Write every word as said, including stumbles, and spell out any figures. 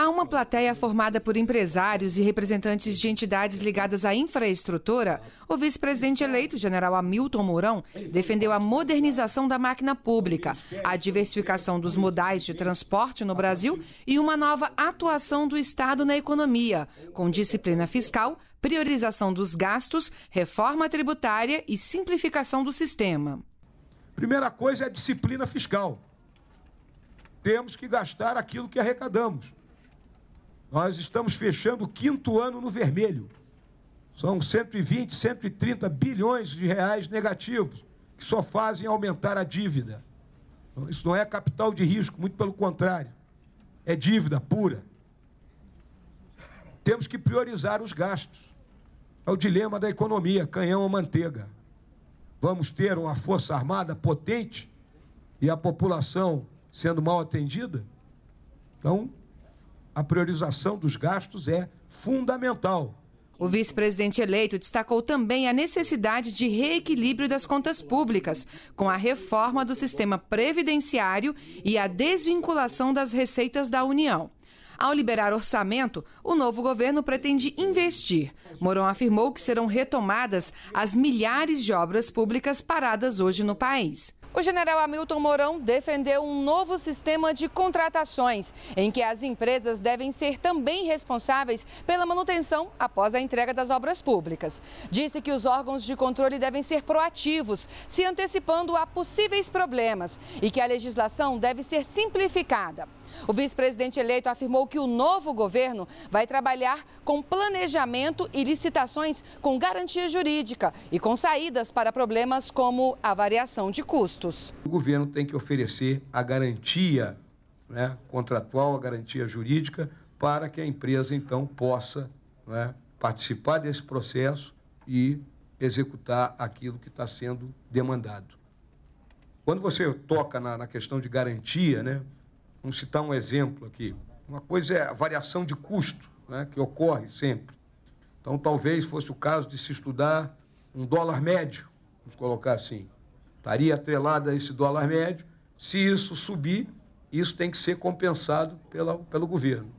Há uma plateia formada por empresários e representantes de entidades ligadas à infraestrutura. O vice-presidente eleito, general Hamilton Mourão, defendeu a modernização da máquina pública, a diversificação dos modais de transporte no Brasil e uma nova atuação do Estado na economia, com disciplina fiscal, priorização dos gastos, reforma tributária e simplificação do sistema. Primeira coisa é a disciplina fiscal. Temos que gastar aquilo que arrecadamos. Nós estamos fechando o quinto ano no vermelho. São cento e vinte, cento e trinta bilhões de reais negativos, que só fazem aumentar a dívida. Isso não é capital de risco, muito pelo contrário. É dívida pura. Temos que priorizar os gastos. É o dilema da economia, canhão ou manteiga. Vamos ter uma força armada potente e a população sendo mal atendida? Então, a priorização dos gastos é fundamental. O vice-presidente eleito destacou também a necessidade de reequilíbrio das contas públicas, com a reforma do sistema previdenciário e a desvinculação das receitas da União. Ao liberar orçamento, o novo governo pretende investir. Mourão afirmou que serão retomadas as milhares de obras públicas paradas hoje no país. O general Hamilton Mourão defendeu um novo sistema de contratações, em que as empresas devem ser também responsáveis pela manutenção após a entrega das obras públicas. Disse que os órgãos de controle devem ser proativos, se antecipando a possíveis problemas e que a legislação deve ser simplificada. O vice-presidente eleito afirmou que o novo governo vai trabalhar com planejamento e licitações com garantia jurídica e com saídas para problemas como a variação de custos. O governo tem que oferecer a garantia, né, contratual, a garantia jurídica, para que a empresa, então, possa, né, participar desse processo e executar aquilo que está sendo demandado. Quando você toca na, na questão de garantia, né? Vamos citar um exemplo aqui. Uma coisa é a variação de custo, né, que ocorre sempre. Então, talvez fosse o caso de se estudar um dólar médio, vamos colocar assim. Estaria atrelado a esse dólar médio. Se isso subir, isso tem que ser compensado pela, pelo governo.